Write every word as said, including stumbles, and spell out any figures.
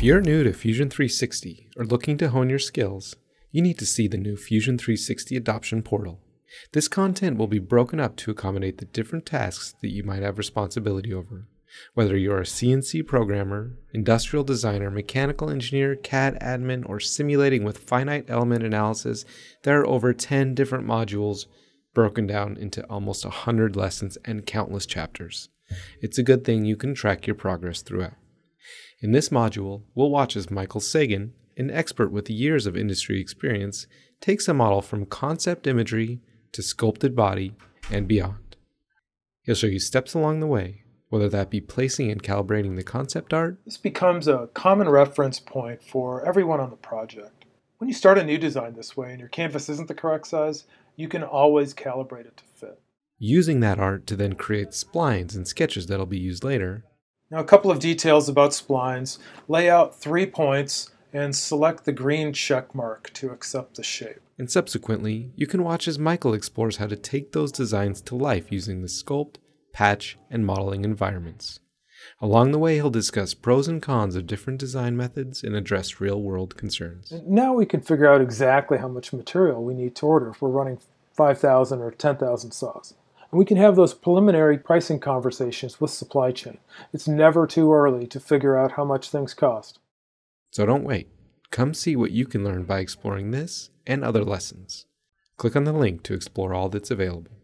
If you're new to Fusion three sixty or looking to hone your skills, you need to see the new Fusion three sixty Adoption Portal. This content will be broken up to accommodate the different tasks that you might have responsibility over, whether you're a C N C programmer, industrial designer, mechanical engineer, C A D admin, or simulating with finite element analysis. There are over ten different modules broken down into almost one hundred lessons and countless chapters. It's a good thing you can track your progress throughout. In this module, we'll watch as Michael Sagan, an expert with years of industry experience, takes a model from concept imagery to sculpted body and beyond. He'll show you steps along the way, whether that be placing and calibrating the concept art. This becomes a common reference point for everyone on the project. When you start a new design this way and your canvas isn't the correct size, you can always calibrate it to fit. Using that art to then create splines and sketches that'll be used later. Now, a couple of details about splines. Lay out three points and select the green check mark to accept the shape. And subsequently, you can watch as Michael explores how to take those designs to life using the sculpt, patch, and modeling environments. Along the way, he'll discuss pros and cons of different design methods and address real-world concerns. Now we can figure out exactly how much material we need to order if we're running five thousand or ten thousand saws. And we can have those preliminary pricing conversations with supply chain. It's never too early to figure out how much things cost. So don't wait. Come see what you can learn by exploring this and other lessons. Click on the link to explore all that's available.